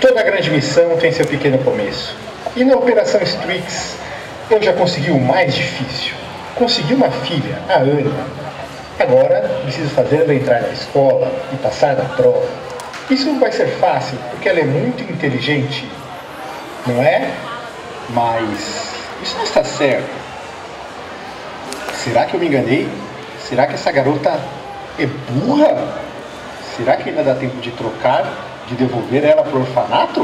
Toda grande missão tem seu pequeno começo. E na Operação Strix, eu já consegui o mais difícil. Consegui uma filha, a Anya. Agora, preciso fazer ela entrar na escola e passar na prova. Isso não vai ser fácil, porque ela é muito inteligente, não é? Mas isso não está certo. Será que eu me enganei? Será que essa garota é burra? Será que ainda dá tempo de trocar, de devolver ela para o orfanato?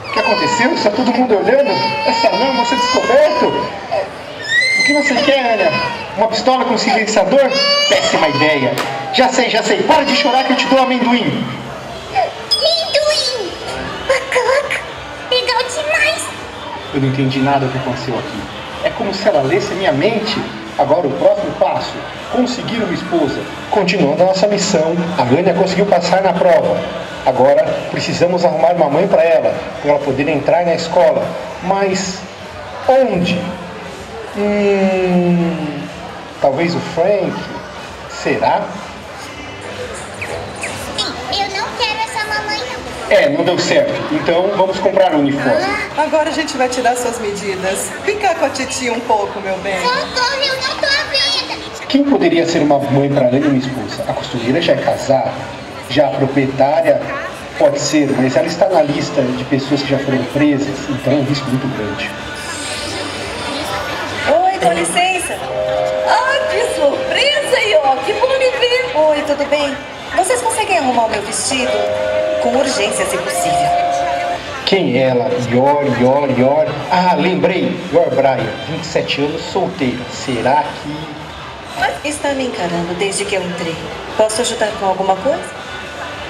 O que aconteceu? Está todo mundo olhando? Essa lama, você descoberto? O que você quer, Anya? Uma pistola com silenciador? Péssima ideia. Já sei, para de chorar que eu te dou amendoim. Amendoim! Bacana! Legal demais! Eu não entendi nada do que aconteceu aqui. É como se ela lesse a minha mente. Agora o próximo passo, conseguir uma esposa. Continuando a nossa missão, a Anya conseguiu passar na prova. Agora precisamos arrumar uma mãe para ela poder entrar na escola. Mas onde? Talvez o Frank? Será? É, não deu certo. Então vamos comprar um uniforme. Agora a gente vai tirar suas medidas. Vem cá com a titia um pouco, meu bem. Socorro, eu não tô aguentando. Quem poderia ser uma mãe para além de uma esposa? A costureira já é casada, já a proprietária pode ser, mas ela está na lista de pessoas que já foram presas, então é um risco muito grande. Oi, com licença. Ah, que surpresa, Yor. Que bom me ver. Oi, tudo bem? Vocês conseguem arrumar o meu vestido? Com urgência, se possível. Quem é ela? Yor. Ah, lembrei. Yor Forger, 27 anos, solteira. Será que... Está me encarando desde que eu entrei. Posso ajudar com alguma coisa?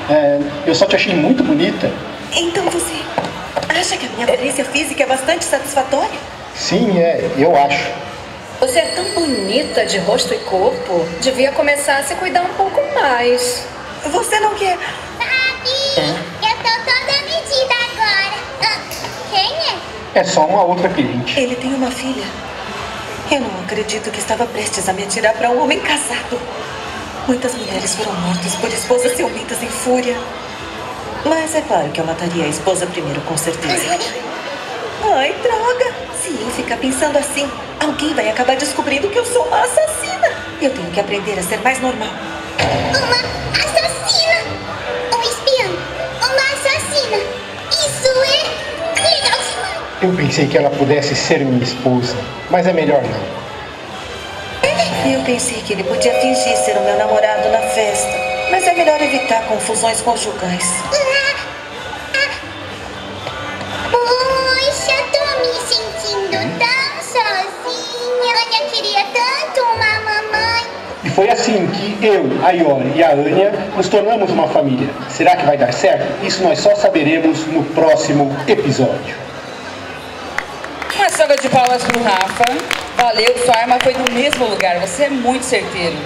É, eu só te achei muito bonita. Então você acha que a minha aparência física é bastante satisfatória? Sim, é. Eu acho. Você é tão bonita de rosto e corpo. Devia começar a se cuidar um pouco mais. Você não quer... Eu tô toda medida agora. Quem é? É só uma outra cliente. Ele tem uma filha. Eu não acredito que estava prestes a me atirar para um homem casado. Muitas mulheres foram mortas por esposas ciumentas em fúria. Mas é claro que eu mataria a esposa primeiro, com certeza. Ai, droga! Se eu ficar pensando assim, alguém vai acabar descobrindo que eu sou uma assassina. Eu tenho que aprender a ser mais normal. Uma assassina! Isso é legal demais. Eu pensei que ela pudesse ser minha esposa, mas é melhor não. Eu pensei que ele podia fingir ser o meu namorado na festa, mas é melhor evitar confusões conjugais. Poxa, tô me sentindo tão sozinha. Anya queria tanto uma mamãe. E foi assim que eu, a Yor e a Anya nos tornamos uma família. Será que vai dar certo? Isso nós só saberemos no próximo episódio. Uma salva de palmas pro Rafa. Valeu, sua arma foi no mesmo lugar. Você é muito certeiro.